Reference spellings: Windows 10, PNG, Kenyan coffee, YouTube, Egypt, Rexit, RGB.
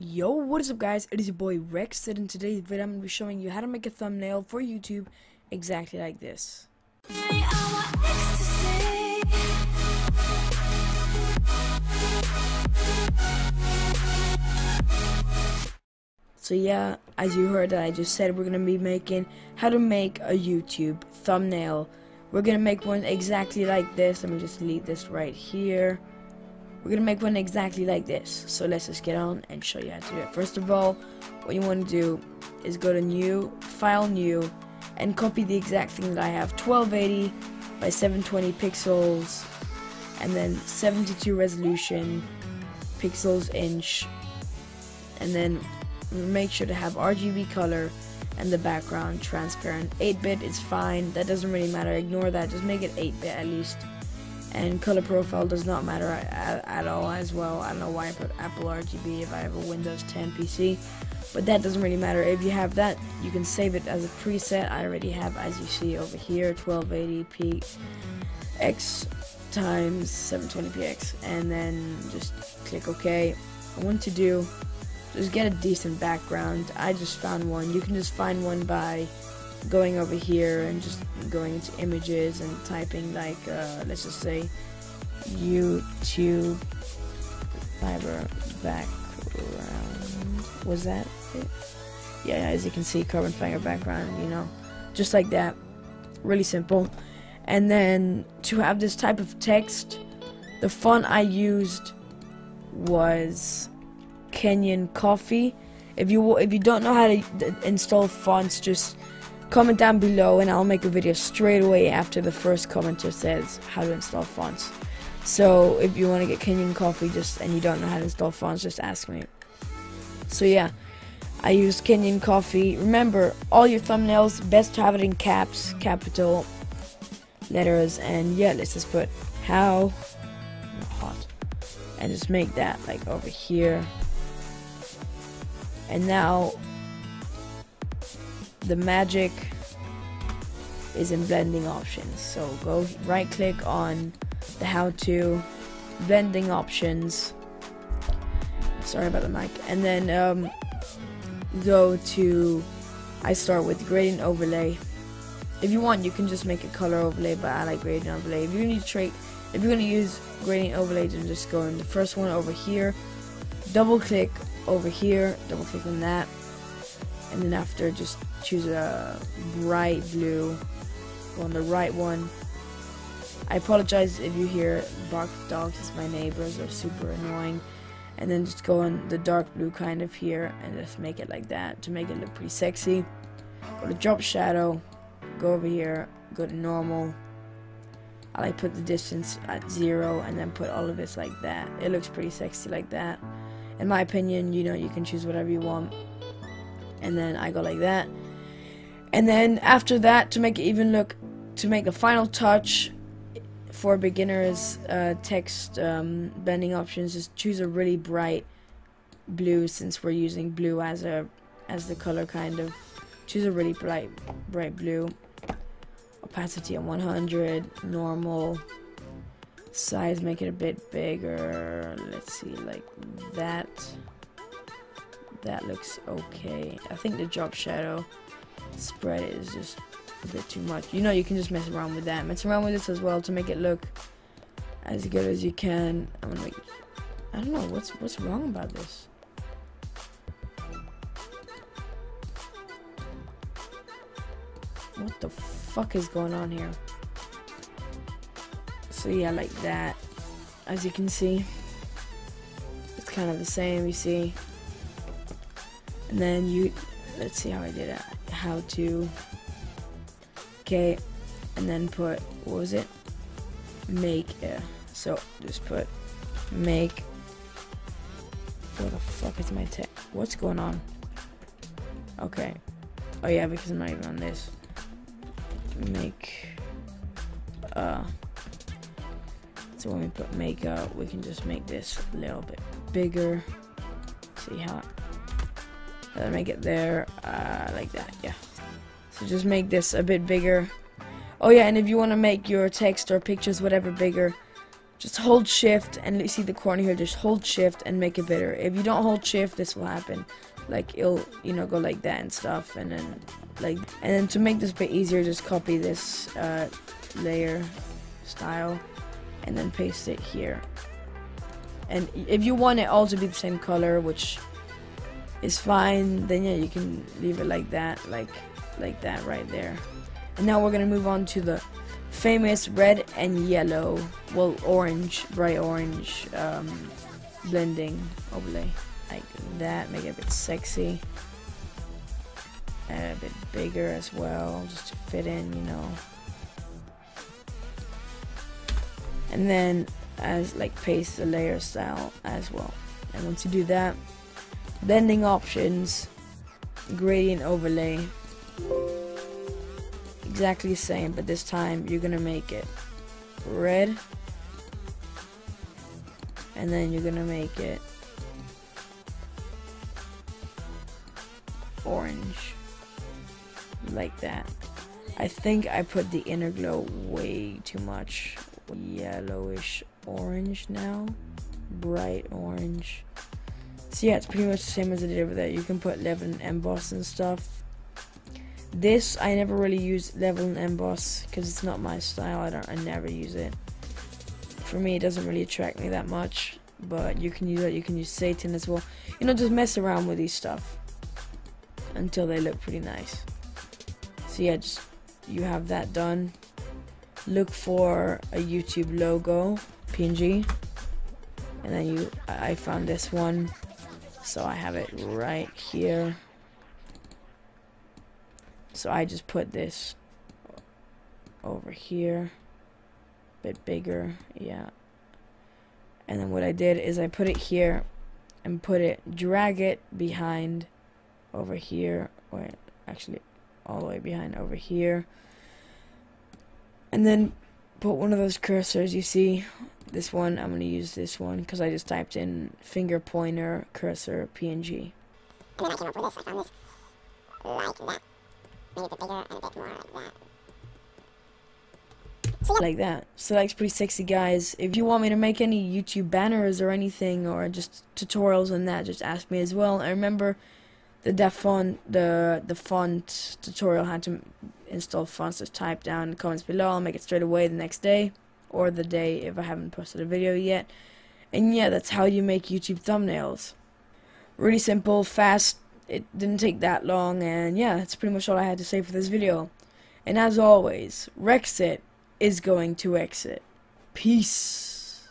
Yo, what is up guys, it is your boy Rex, and in today's video I'm going to be showing you how to make a thumbnail for YouTube exactly like this. So yeah, as you heard that I just said, we're going to be making how to make a YouTube thumbnail. We're going to make one exactly like this. Let me just delete this right here. We're going to make one exactly like this, so let's just get on and show you how to do it. First of all, what you want to do is go to new, file new, and copy the exact thing that I have, 1280 by 720 pixels, and then 72 resolution, pixels inch, and then make sure to have RGB color and the background transparent. 8-bit is fine, that doesn't really matter, ignore that, just make it 8-bit at least. And color profile does not matter at all as well. I don't know why I put Apple RGB if I have a Windows 10 PC, but that doesn't really matter. If you have that, you can save it as a preset. I already have, as you see over here, 1280px times 720px, and then just click OK. I want to do just get a decent background. I just found one. You can just find one by going over here and just going into images and typing like let's just say YouTube fiber background. Was that it? Yeah, as you can see, carbon fiber background, you know, just like that, really simple. And then to have this type of text, the font I used was Kenyan Coffee. If you don't know how to install fonts, just comment down below and I'll make a video straight away after the first commenter says how to install fonts. So if you want to get Kenyan Coffee and you don't know how to install fonts, just ask me. So yeah, I used Kenyan Coffee. Remember, all your thumbnails, best to have it in caps, capital letters, and yeah, let's just put how hot and just make that like over here. And now the magic is in blending options, so go right click on the how to blending options, sorry about the mic, and then go to, I start with gradient overlay. If you want, you can just make a color overlay, but I like gradient overlay. If you're going to use gradient overlay, then just go in the first one over here, double click over here, double click on that, and then after just choose a bright blue on the right one. I apologize if you hear bark dogs, as my neighbors are super annoying. And then just go on the dark blue kind of here and just make it like that to make it look pretty sexy. Go to drop shadow, go over here, go to normal. I like put the distance at 0 and then put all of this like that. It looks pretty sexy like that. In my opinion, you know, you can choose whatever you want. And then I go like that, and then after that, to make it even look, to make a final touch for beginners, text blending options, just choose a really bright blue, since we're using blue as the color kind of. Choose a really bright blue, opacity on 100, normal, size make it a bit bigger, let's see, like that. That looks okay. I think the drop shadow spread is just a bit too much. You know, you can just mess around with that. Mess around with this as well to make it look as good as you can. I'm gonna make, I don't know what's wrong about this. What the fuck is going on here? So yeah, like that. As you can see, it's kind of the same. You see. And then you, let's see how I did it, how to, okay, and then put, what was it, make, so just put, make, what the fuck is my tech, what's going on, okay, oh yeah, because I'm not even on this, make, so when we put makeup, we can just make this a little bit bigger, see how, then make it there, like that, yeah. So just make this a bit bigger. Oh yeah, and if you want to make your text or pictures, whatever, bigger, Just hold shift and you see the corner here, just hold shift and make it bigger. If you don't hold shift, this will happen. Like it'll, you know, go like that and stuff, and then like, and then to make this bit easier, just copy this layer style and then paste it here. And if you want it all to be the same color, which is fine, then yeah, you can leave it like that, like that right there. And now we're gonna move on to the famous red and yellow, well, orange, bright orange blending overlay, like that. Make it a bit sexy and a bit bigger as well, just to fit in, you know. And then as like paste the layer style as well. And once you do that, blending options, gradient overlay, exactly the same, but this time you're gonna make it red, and then you're gonna make it orange, like that. I think I put the inner glow way too much. Yellowish orange now, bright orange. So yeah, it's pretty much the same as I did over there. You can put level and emboss and stuff. This, I never really use level and emboss because it's not my style. I never use it. For me, it doesn't really attract me that much, but you can use it. You can use Satan as well, you know. Just mess around with these stuff until they look pretty nice. So yeah, just, you have that done. Look for a YouTube logo PNG, and then you, I found this one, so I have it right here. So I just put this over here, a bit bigger, yeah. And then what I did is I put it here and put it, drag it behind over here, or actually all the way behind over here. And then put one of those cursors, you see this one, I'm going to use this one because I just typed in finger pointer cursor PNG. And then I came up with this, I found this like that. Maybe a bit bigger and a bit more like that. So yeah. Like that. So that's pretty sexy, guys. If you want me to make any YouTube banners or anything, or just tutorials and that, just ask me as well. I remember the font tutorial, how to install fonts. Just type down in the comments below. I'll make it straight away the next day, or the day if I haven't posted a video yet. And yeah, that's how you make YouTube thumbnails. Really simple, fast, it didn't take that long, and yeah, that's pretty much all I had to say for this video. And as always, Rexit is going to exit. Peace.